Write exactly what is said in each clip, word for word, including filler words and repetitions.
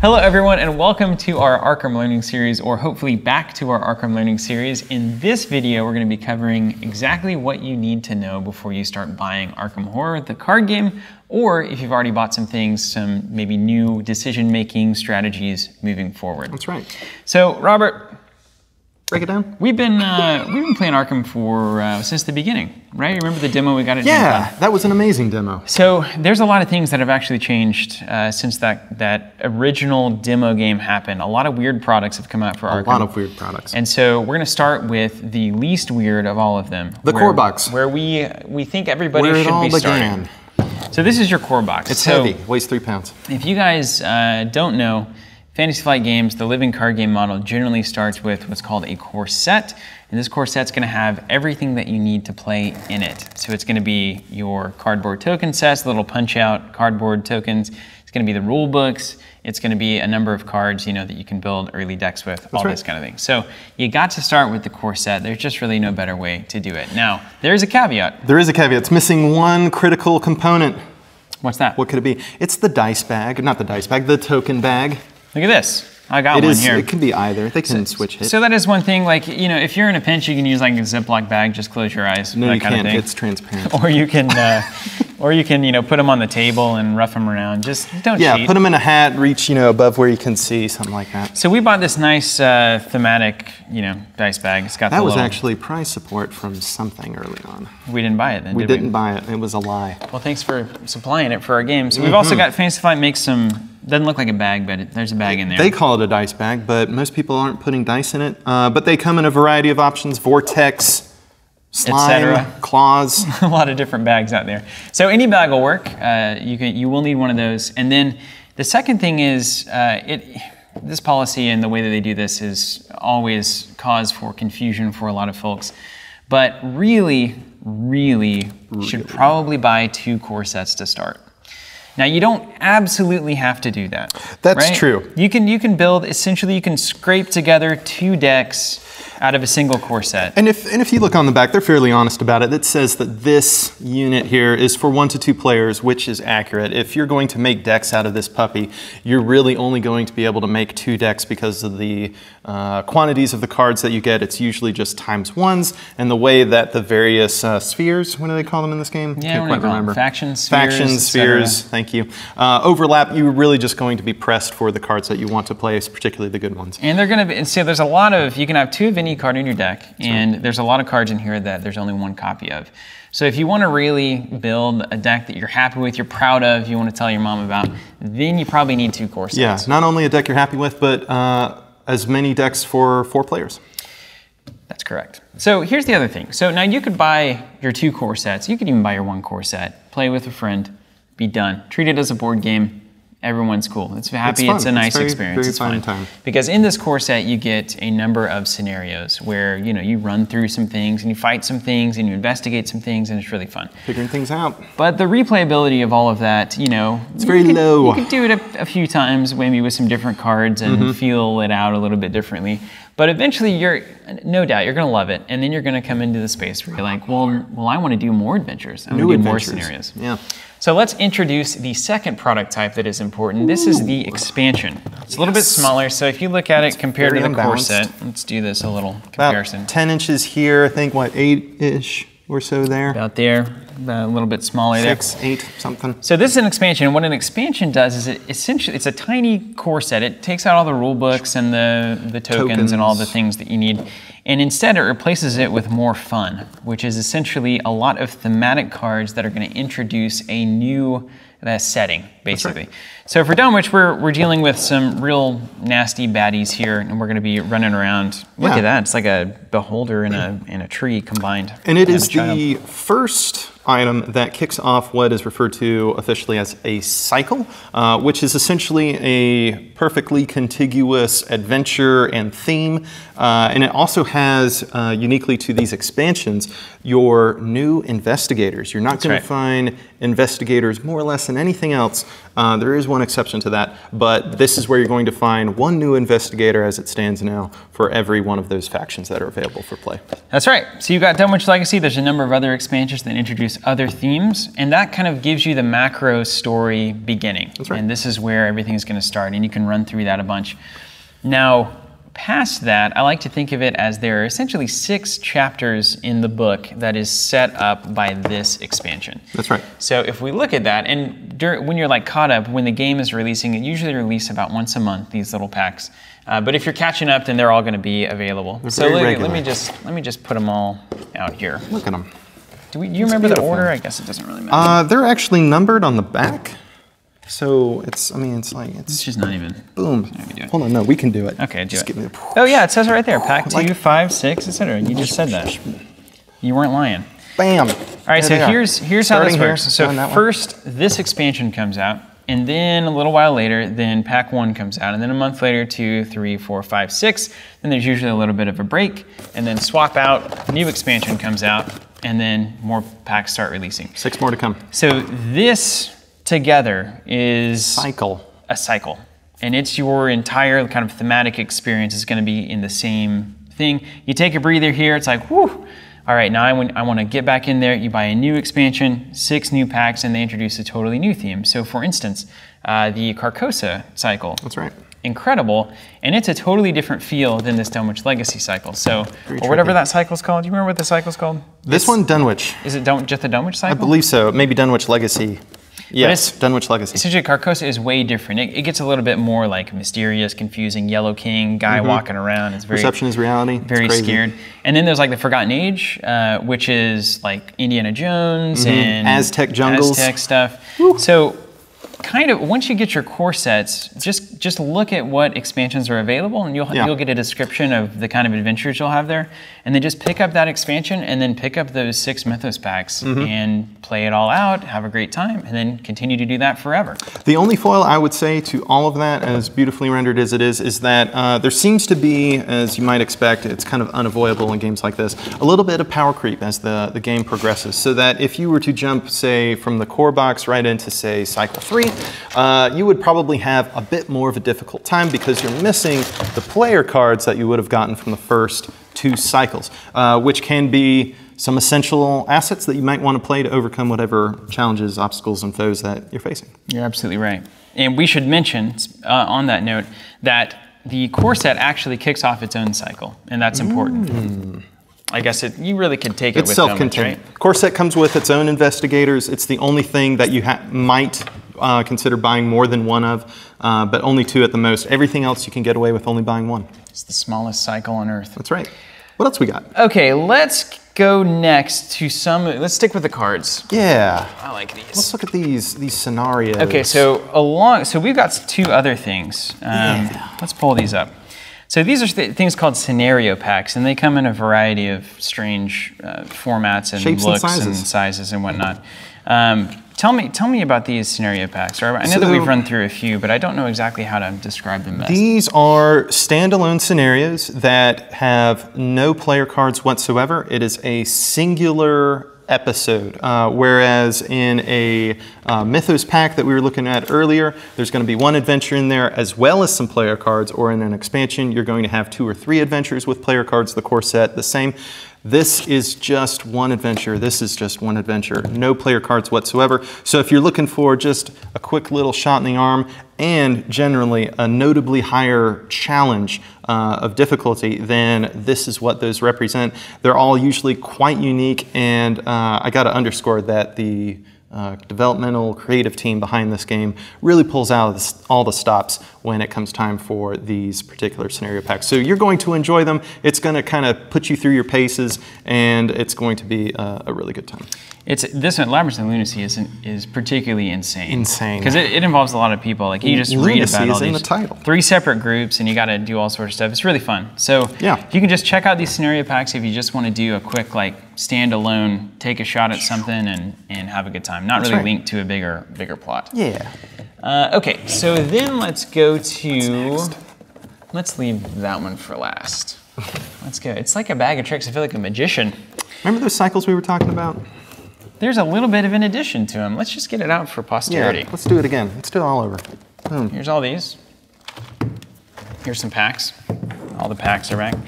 Hello everyone and welcome to our Arkham Learning Series, or hopefully back to our Arkham Learning Series. In this video, we're going to be covering exactly what you need to know before you start buying Arkham Horror, the card game, or if you've already bought some things, some maybe new decision-making strategies moving forward. That's right. So, Robert, break it down. We've been uh, we've been playing Arkham for uh, since the beginning, right? You remember the demo we got at Yeah, Nintendo? That was an amazing demo. So there's a lot of things that have actually changed uh, since that that original demo game happened. A lot of weird products have come out for a Arkham. A lot of weird products. And so we're going to start with the least weird of all of them. The where, core box. Where we we think everybody where should it all be began. starting. So this is your core box. It's so heavy. Weighs three pounds. If you guys uh, don't know, Fantasy Flight Games, the living card game model, generally starts with what's called a core set. And this core set's gonna have everything that you need to play in it. So it's gonna be your cardboard token sets, little punch out cardboard tokens. It's gonna be the rule books. It's gonna be a number of cards, you know, that you can build early decks with, That's all right. this kind of thing. So you got to start with the core set. There's just really no better way to do it. Now, there's a caveat. There is a caveat. It's missing one critical component. What's that? What could it be? It's the dice bag, not the dice bag, the token bag. Look at this. I got it one is, here. It can be either. They can so, switch it. So that is one thing. Like, you know, if you're in a pinch, you can use like a Ziploc bag. Just close your eyes. No, that you kind can't. Of thing. It's transparent. Or you can, uh, or you can, you know, put them on the table and rough them around. Just don't yeah, cheat. Yeah, put them in a hat. Reach, you know, above where you can see, something like that. So we bought this nice uh, thematic, you know, dice bag. It's got that the was little... actually prize support from something early on. We didn't buy it then. We did didn't we? buy it. It was a lie. Well, thanks for supplying it for our games. So mm-hmm. We've also got Fantasy Flight make some. Doesn't look like a bag, but it, there's a bag in there. They call it a dice bag, but most people aren't putting dice in it. Uh, but they come in a variety of options: vortex, slime, claws. A lot of different bags out there. So any bag will work. Uh, you can, you will need one of those. And then the second thing is uh, it. This policy and the way that they do this is always cause for confusion for a lot of folks. But really, really, really. should probably buy two core sets to start. Now, you don't absolutely have to do that. That's right? true. You can you can build, essentially you can scrape together two decks out of a single core set. And if, and if you look on the back, they're fairly honest about it. It says that this unit here is for one to two players, which is accurate. If you're going to make decks out of this puppy, you're really only going to be able to make two decks because of the uh, quantities of the cards that you get. It's usually just times ones, and the way that the various uh, spheres, what do they call them in this game? Yeah, I can't quite remember. Factions, spheres, Factions, spheres, thank you. Uh, overlap, you're really just going to be pressed for the cards that you want to play, particularly the good ones. And they're gonna be, and so there's a lot of, you can have two of any card in your deck, and right. there's a lot of cards in here that there's only one copy of. So if you want to really build a deck that you're happy with, you're proud of, you want to tell your mom about, then you probably need two core sets. Yeah, not only a deck you're happy with, but uh, as many decks for four players. That's correct. So here's the other thing. So now you could buy your two core sets, you could even buy your one core set, play with a friend, be done. Treat it as a board game. Everyone's cool. It's happy. It's, it's a nice it's very, experience. Very it's fun. Time. Because in this core set, you get a number of scenarios where you know you run through some things and you fight some things and you investigate some things, and it's really fun. Figuring things out. But the replayability of all of that, you know, it's very could, low. You could do it a, a few times, maybe with some different cards, and mm-hmm. feel it out a little bit differently. But eventually, you're no doubt you're gonna love it, and then you're gonna come into the space where you're like, well, well, I want to do more adventures. I want to do adventures. more scenarios. Yeah. So let's introduce the second product type that is important. This is the expansion. It's a little yes. bit smaller, so if you look at it it's compared to the unbalanced. core set, let's do this a little comparison. About ten inches here, I think, what, eight-ish or so there? About there, about a little bit smaller Six, there. Six, eight, something. So this is an expansion, and what an expansion does is it essentially, it's a tiny core set. It takes out all the rule books and the, the tokens, tokens and all the things that you need. And instead, it replaces it with more fun, which is essentially a lot of thematic cards that are going to introduce a new uh, setting, basically. Right. So for Dunwich, we're, we're dealing with some real nasty baddies here, and we're going to be running around. Look yeah. at that. It's like a beholder and a, and a tree combined. And it is the first item that kicks off what is referred to officially as a cycle, uh, which is essentially a perfectly contiguous adventure and theme. Uh, and it also has, uh, uniquely to these expansions, your new investigators. You're not going to find investigators more or less than anything else. Uh, there is one exception to that, but this is where you're going to find one new investigator as it stands now for every one of those factions that are available for play. That's right. So you've got Dunwich Legacy. There's a number of other expansions that introduce these other themes, and that kind of gives you the macro story beginning. That's right. And this is where everything is going to start, and you can run through that a bunch. Now, past that, I like to think of it as there are essentially six chapters in the book that is set up by this expansion. That's right. So if we look at that, and during, when you're like caught up, when the game is releasing, it usually releases about once a month, these little packs. Uh, but if you're catching up, then they're all going to be available. They're so let, let me just let me just put them all out here. Look at them. Do, we, do you it's remember beautiful. the order? I guess it doesn't really matter. Uh, they're actually numbered on the back. So it's, I mean, it's like, it's, it's just not even. Boom. Hold on, no, we can do it. Okay, do just it. Give me a... Oh yeah, it says right there, pack two, five, six, et cetera. You just said that. You weren't lying. Bam. All right, there so here's, here's Starting how this works. Here, so first, one. this expansion comes out, and then a little while later, then pack one comes out, and then a month later, two, three, four, five, six. Then there's usually a little bit of a break, and then swap out, new expansion comes out, and then more packs start releasing. Six more to come. So this, together is cycle. a cycle. And it's your entire kind of thematic experience is going to be in the same thing. You take a breather here, it's like, whew, all right, now I want, I want to get back in there. You buy a new expansion, six new packs, and they introduce a totally new theme. So for instance, uh, the Carcosa cycle. That's right. Incredible, and it's a totally different feel than this Dunwich Legacy cycle. So, or whatever that cycle's called. Do you remember what the cycle's called? This it's, one, Dunwich. Is it Dun just the Dunwich cycle? I believe so, maybe Dunwich Legacy. Yes, Dunwich Legacy. Essentially, Carcosa is way different. It, it gets a little bit more like mysterious, confusing, Yellow King, guy mm-hmm. walking around. It's very... Perception is reality. Very scared. And then there's like the Forgotten Age, uh, which is like Indiana Jones mm-hmm. and... Aztec jungles. Aztec stuff. Woo. So kind of, once you get your core sets, just, just look at what expansions are available, and you'll, yeah. you'll get a description of the kind of adventures you'll have there. And then just pick up that expansion, and then pick up those six Mythos packs mm-hmm. and play it all out, have a great time, and then continue to do that forever. The only foil I would say to all of that, as beautifully rendered as it is, is that uh, there seems to be, as you might expect, it's kind of unavoidable in games like this, a little bit of power creep as the, the game progresses, so that if you were to jump, say, from the core box right into, say, cycle three, Uh, you would probably have a bit more of a difficult time because you're missing the player cards that you would have gotten from the first two cycles, uh, which can be some essential assets that you might want to play to overcome whatever challenges, obstacles, and foes that you're facing. You're absolutely right. And we should mention, uh, on that note, that the core set actually kicks off its own cycle, and that's important. Mm. I guess it, you really could take it it's with self-contained. Right? Core set comes with its own investigators. It's the only thing that you ha might... Uh, consider buying more than one of, uh, but only two at the most. Everything else you can get away with only buying one. It's the smallest cycle on earth. That's right. What else we got? Okay, let's go next to some, let's stick with the cards. Yeah. I like these. Let's look at these, these scenarios. Okay, so along, so we've got two other things. Um, yeah. Let's pull these up. So these are th things called scenario packs, and they come in a variety of strange uh, formats and shapes looks and sizes. and sizes and whatnot. Um, Tell me, tell me about these scenario packs. I know so, that we've run through a few, but I don't know exactly how to describe them best. These are standalone scenarios that have no player cards whatsoever. It is a singular episode, uh, whereas in a uh, Mythos pack that we were looking at earlier, there's going to be one adventure in there as well as some player cards, or in an expansion, you're going to have two or three adventures with player cards, the core set, the same. This is just one adventure. This is just one adventure. No player cards whatsoever. So if you're looking for just a quick little shot in the arm and generally a notably higher challenge uh, of difficulty, then this is what those represent. They're all usually quite unique, and uh, I gotta underscore that the Uh, developmental creative team behind this game really pulls out this, all the stops when it comes time for these particular scenario packs. So you're going to enjoy them. It's going to kind of put you through your paces, and it's going to be uh, a really good time. It's this one, Labyrinth of Lunacy is an, is particularly insane. Insane. Because it, it involves a lot of people. Like you just Lunacy read about all is these in the title. Three separate groups, and you got to do all sorts of stuff. It's really fun. So yeah. you can just check out these scenario packs if you just want to do a quick like standalone, take a shot at something, and and have a good time. Not That's really right. linked to a bigger bigger plot. Yeah. Uh, okay. So then let's go to. Let's leave that one for last. Let's go. It's like a bag of tricks. I feel like a magician. Remember those cycles we were talking about? There's a little bit of an addition to them. Let's just get it out for posterity. Yeah, let's do it again. Let's do it all over. Boom. Here's all these. Here's some packs. All the packs are racked.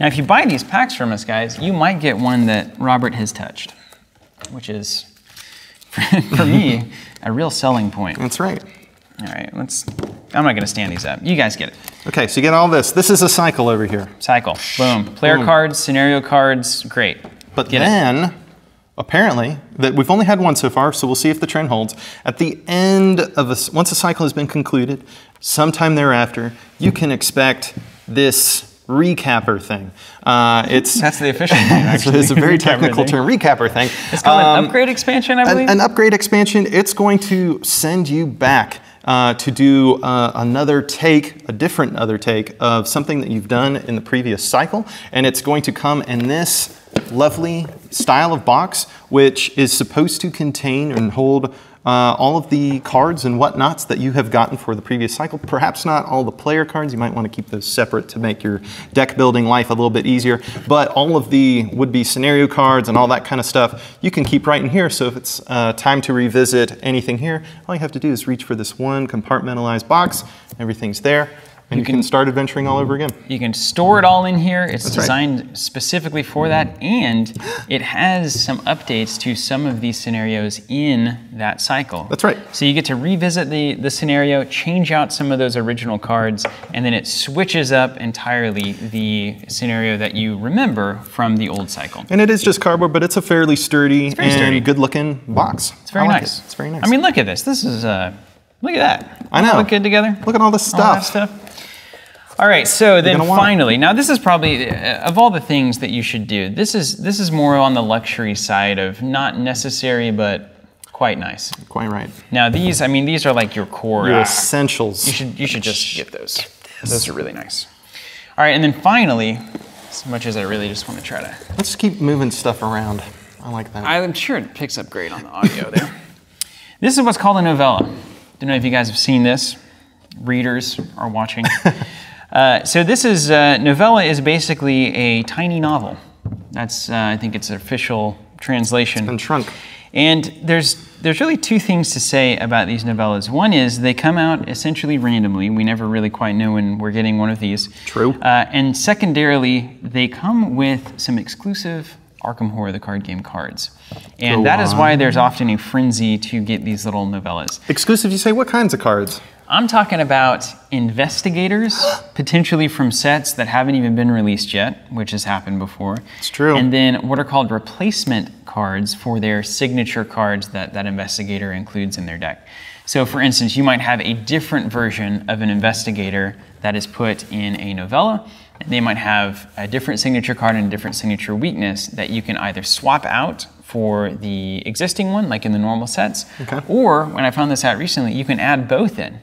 Now, if you buy these packs from us, guys, you might get one that Robert has touched, which is for me, a real selling point. That's right. All right, let's, I'm not gonna stand these up. You guys get it. Okay, so you get all this. This is a cycle over here. Cycle, boom. Player boom. cards, scenario cards, great. But get then, it. apparently, that we've only had one so far, so we'll see if the trend holds. At the end of, a, once a cycle has been concluded, sometime thereafter, you can expect this recapper thing. Uh, it's That's the official name, actually. It's a very technical term, recapper thing. It's called um, an upgrade expansion, I believe? An, an upgrade expansion. It's going to send you back uh, to do uh, another take, a different other take, of something that you've done in the previous cycle, and it's going to come in this lovely style of box, which is supposed to contain and hold Uh, all of the cards and whatnots that you have gotten for the previous cycle. Perhaps not all the player cards. You might want to keep those separate to make your deck building life a little bit easier. But all of the would-be scenario cards and all that kind of stuff, you can keep right in here. So if it's uh, time to revisit anything here, all you have to do is reach for this one compartmentalized box. Everything's there. And you, you can, can start adventuring all over again. You can store it all in here. It's That's designed right. specifically for that. And it has some updates to some of these scenarios in that cycle. That's right. So you get to revisit the, the scenario, change out some of those original cards, and then it switches up entirely the scenario that you remember from the old cycle. And it is just cardboard, but it's a fairly sturdy and sturdy. good looking box. It's very like nice. It. It's very nice. I mean, look at this. This is, uh, look at that. I know. Look good together. Look at all this stuff. All that stuff. All right, so then finally, now this is probably, uh, of all the things that you should do, this is this is more on the luxury side of not necessary, but quite nice. Quite right. Now these, I mean, these are like your core. Your uh, essentials. You should, you should just get those. Get this. Those are really nice. All right, and then finally, as much as I really just want to try to. Let's keep moving stuff around. I like that. I'm sure it picks up great on the audio there. This is what's called a novella. Don't know if you guys have seen this. Readers are watching. Uh, so this is, uh, novella is basically a tiny novel. That's, uh, I think it's an official translation. It's been shrunk. And there's, there's really two things to say about these novellas. One is they come out essentially randomly. We never really quite know when we're getting one of these. True. Uh, and secondarily, they come with some exclusive Arkham Horror, the card game cards. And Go that on. is why there's often a frenzy to get these little novellas. Exclusive, you say, what kinds of cards? I'm talking about investigators, potentially from sets that haven't even been released yet, which has happened before. It's true. And then what are called replacement cards for their signature cards that that investigator includes in their deck. So for instance, you might have a different version of an investigator that is put in a novella. They might have a different signature card and a different signature weakness that you can either swap out for the existing one, like in the normal sets, okay. or, when I found this out recently, you can add both in.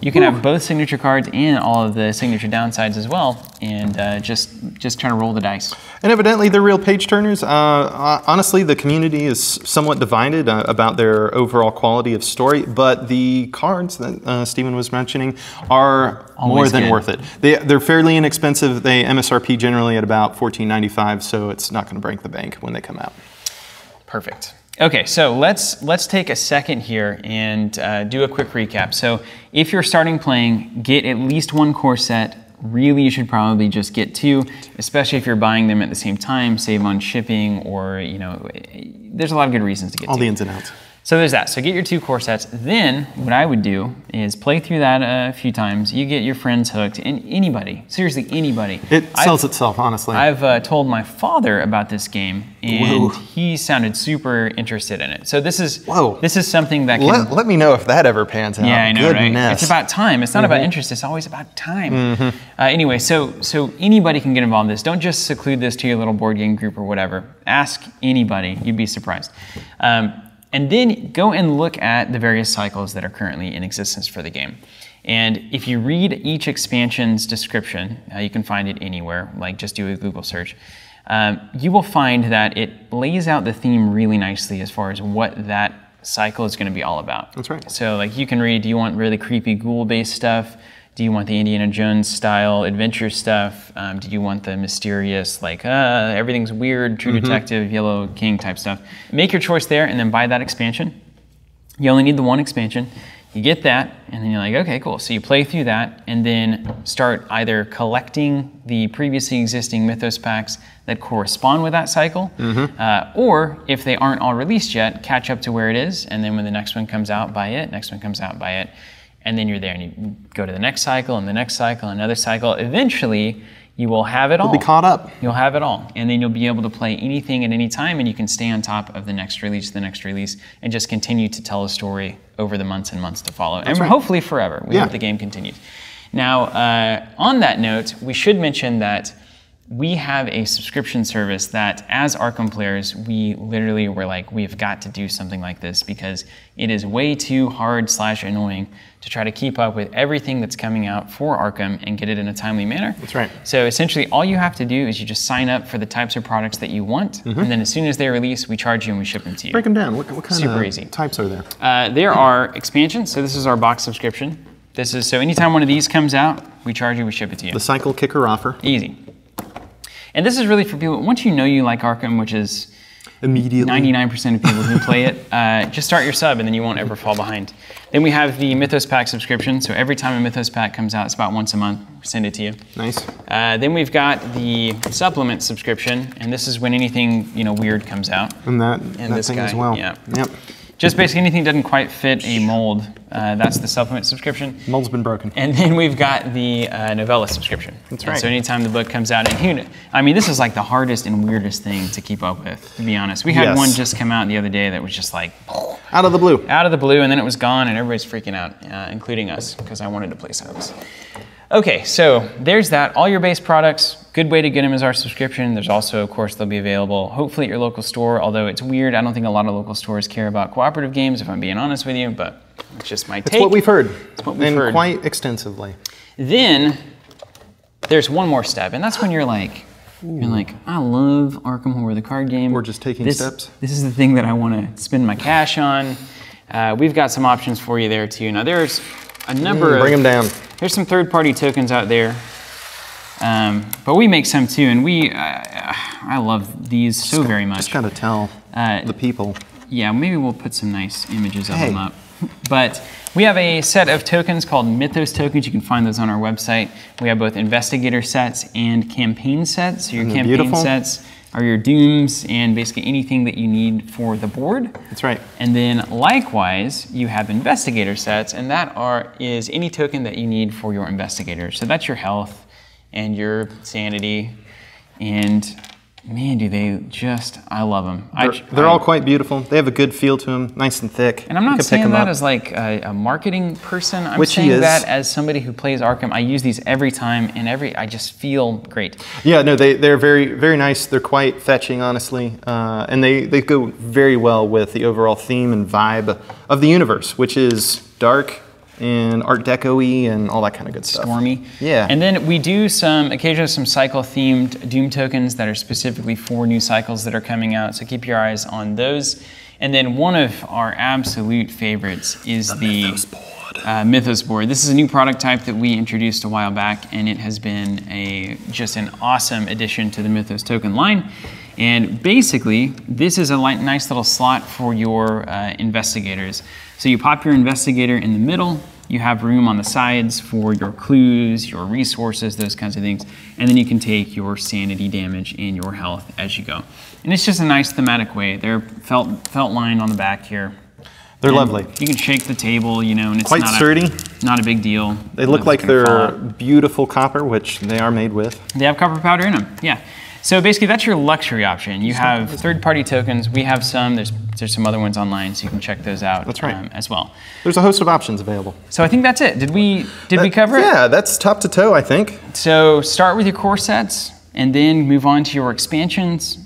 You can Ooh. have both signature cards and all of the signature downsides as well, and uh, just just trying to roll the dice. And evidently, they're real page turners. Uh, honestly, the community is somewhat divided uh, about their overall quality of story, but the cards that uh, Stephen was mentioning are Always more than good. worth it. They, they're fairly inexpensive. They M S R P generally at about fourteen ninety-five, so it's not gonna break the bank when they come out. Perfect. Okay, so let's let's take a second here and uh, do a quick recap. So if you're starting playing, get at least one core set. Really, you should probably just get two, especially if you're buying them at the same time, save on shipping, or, you know, there's a lot of good reasons to get All two. the ins and outs. So there's that. So get your two core sets. Then what I would do is play through that a few times. You get your friends hooked, and anybody, seriously anybody. It sells I've, itself, honestly. I've uh, told my father about this game, and Whoa. he sounded super interested in it. So this is Whoa. this is something that can... Let, let me know if that ever pans out. Yeah, I know, Goodness. right? It's about time. It's not mm-hmm. about interest. It's always about time. Mm-hmm. Uh, anyway, so, so anybody can get involved in this. Don't just seclude this to your little board game group or whatever. Ask anybody. You'd be surprised. Um, And then go and look at the various cycles that are currently in existence for the game. And if you read each expansion's description, uh, you can find it anywhere, like just do a Google search, um, you will find that it lays out the theme really nicely as far as what that cycle is gonna be all about. That's right. So like you can read, do you want really creepy ghoul-based stuff? Do you want the Indiana Jones style adventure stuff? Um, do you want the mysterious, like, uh, everything's weird, True mm-hmm. Detective, Yellow King type stuff? Make your choice there and then buy that expansion. You only need the one expansion. You get that, and then you're like, okay, cool. So you play through that, and then start either collecting the previously existing Mythos packs that correspond with that cycle, mm-hmm. uh, or if they aren't all released yet, catch up to where it is, and then when the next one comes out, buy it, next one comes out, buy it, and then you're there, and you go to the next cycle, and the next cycle, another cycle. Eventually, you will have it all. You'll be caught up. You'll have it all, and then you'll be able to play anything at any time, and you can stay on top of the next release, the next release, and just continue to tell a story over the months and months to follow. That's and right. hopefully forever. We yeah. hope the game continues. Now, uh, on that note, we should mention that we have a subscription service that, as Arkham players, we literally were like, we've got to do something like this because it is way too hard slash annoying to try to keep up with everything that's coming out for Arkham and get it in a timely manner. That's right. So essentially, all you have to do is you just sign up for the types of products that you want, mm-hmm. and then as soon as they release, we charge you and we ship them to you. Break them down. What, what kind Super of easy. types are there? Uh, there are expansions. So this is our box subscription. This is so anytime one of these comes out, we charge you, we ship it to you. The cycle kicker offer. Easy. And this is really for people, once you know you like Arkham, which is immediately ninety-nine percent of people who play it, uh, just start your sub and then you won't ever fall behind. Then we have the Mythos Pack subscription. So every time a Mythos Pack comes out, it's about once a month, we send it to you. Nice. Uh, then we've got the supplement subscription, and this is when anything you know weird comes out. And that, and that this thing guy, as well. Yeah. Yep. Just basically anything doesn't quite fit a mold. Uh, that's the supplement subscription. Mold's been broken. And then we've got the uh, novella subscription. That's right. And so anytime the book comes out, and here, I mean, this is like the hardest and weirdest thing to keep up with, to be honest. We had yes. one just come out the other day that was just like, out of the blue. Out of the blue, and then it was gone, and everybody's freaking out, uh, including us, because I wanted to play subs. Okay, so there's that. All your base products. Good way to get them is our subscription. There's also, of course, they'll be available hopefully at your local store, although it's weird. I don't think a lot of local stores care about cooperative games, if I'm being honest with you, but it's just my take. That's what we've heard. It's what we've and heard. Quite extensively. Then there's one more step, and that's when you're like, Ooh. you're like, I love Arkham Horror, the card game. We're just taking this, steps. This is the thing that I want to spend my cash on. Uh, we've got some options for you there, too. Now, there's a number mm, of... Bring them down. There's some third-party tokens out there. Um, but we make some too, and we, uh, I love these so gotta, very much. Just gotta tell uh, the people. Yeah, maybe we'll put some nice images of hey. them up. But we have a set of tokens called Mythos Tokens. You can find those on our website. We have both investigator sets and campaign sets. So your campaign beautiful? sets are your dooms and basically anything that you need for the board. That's right. And then likewise, you have investigator sets, and that are is any token that you need for your investigator. So that's your health and your sanity, and man, do they just, I love them. They're, I, they're I, all quite beautiful. They have a good feel to them, nice and thick. And I'm not saying that up. as like a, a marketing person. I'm Which saying that as somebody who plays Arkham. I use these every time, and every I just feel great. Yeah, no, they, they're very very nice. They're quite fetching, honestly. Uh, and they, they go very well with the overall theme and vibe of the universe, which is dark, and Art Deco-y and all that kind of good stuff. Stormy. Yeah. And then we do some, occasionally some cycle-themed Doom tokens that are specifically for new cycles that are coming out, so keep your eyes on those. And then one of our absolute favorites is the, the Mythos board. Uh, Mythos board. This is a new product type that we introduced a while back, and it has been a just an awesome addition to the Mythos token line. And basically, this is a light, nice little slot for your uh, investigators. So you pop your investigator in the middle, you have room on the sides for your clues, your resources, those kinds of things, and then you can take your sanity damage and your health as you go. And it's just a nice thematic way. They're felt, felt lined on the back here. They're and lovely. You can shake the table, you know, and it's Quite not sturdy. A, not a big deal. They look like they're beautiful copper, which they are made with. They have copper powder in them, yeah. So basically, that's your luxury option. You have third-party tokens. We have some. There's there's some other ones online, so you can check those out. That's right. Um, as well. There's a host of options available. So I think that's it. Did we did that, we cover it? Yeah, that's top to toe, I think. So start with your core sets, and then move on to your expansions.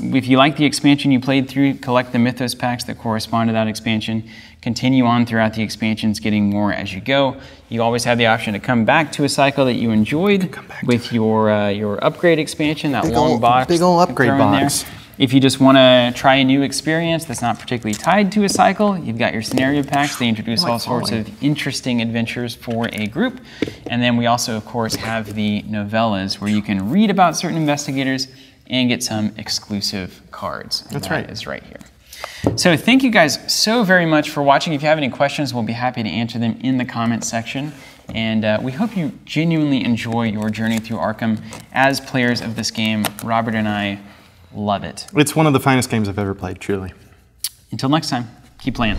If you like the expansion you played through, collect the Mythos packs that correspond to that expansion. Continue on throughout the expansions, getting more as you go. You always have the option to come back to a cycle that you enjoyed with your uh, your upgrade expansion, that big long old, box. Big old upgrade box. There. If you just want to try a new experience that's not particularly tied to a cycle, you've got your scenario packs. They introduce all sorts of interesting adventures for a group. And then we also, of course, have the novellas where you can read about certain investigators and get some exclusive cards. That's right. That is right here. So thank you guys so very much for watching. If you have any questions, we'll be happy to answer them in the comments section. And uh, we hope you genuinely enjoy your journey through Arkham as players of this game. Robert and I love it. It's one of the finest games I've ever played, truly. Until next time, keep playing.